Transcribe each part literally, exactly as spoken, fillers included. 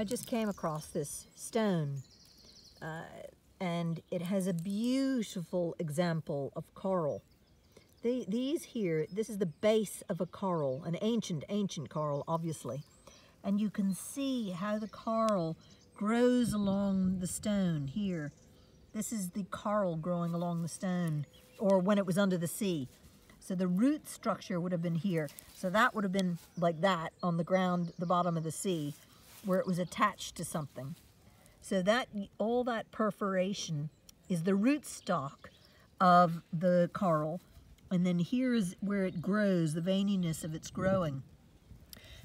I just came across this stone, uh, and it has a beautiful example of coral. The, these here, this is the base of a coral, an ancient, ancient coral, obviously. And you can see how the coral grows along the stone here. This is the coral growing along the stone, or when it was under the sea. So the root structure would have been here. So that would have been like that on the ground, the bottom of the sea, where it was attached to something. So that, all that perforation is the rootstock of the coral. And then here is where it grows, the veininess of its growing.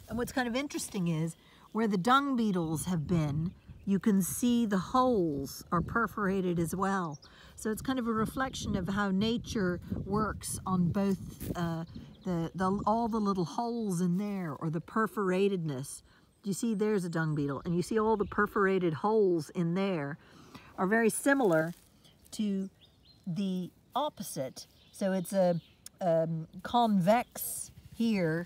And what's kind of interesting is where the dung beetles have been, you can see the holes are perforated as well. So it's kind of a reflection of how nature works on both uh, the, the, all the little holes in there, or the perforatedness. You see there's a dung beetle, and you see all the perforated holes in there are very similar to the opposite. So it's a um, convex here,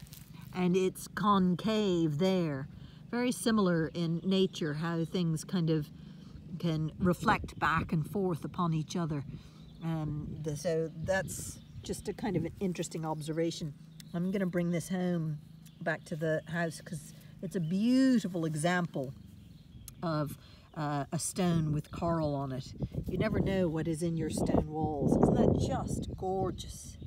and it's concave there. Very similar in nature, how things kind of can reflect back and forth upon each other. Um, the, so that's just a kind of an interesting observation. I'm going to bring this home back to the house, because it's a beautiful example of uh, a stone with coral on it. You never know what is in your stone walls. Isn't that just gorgeous?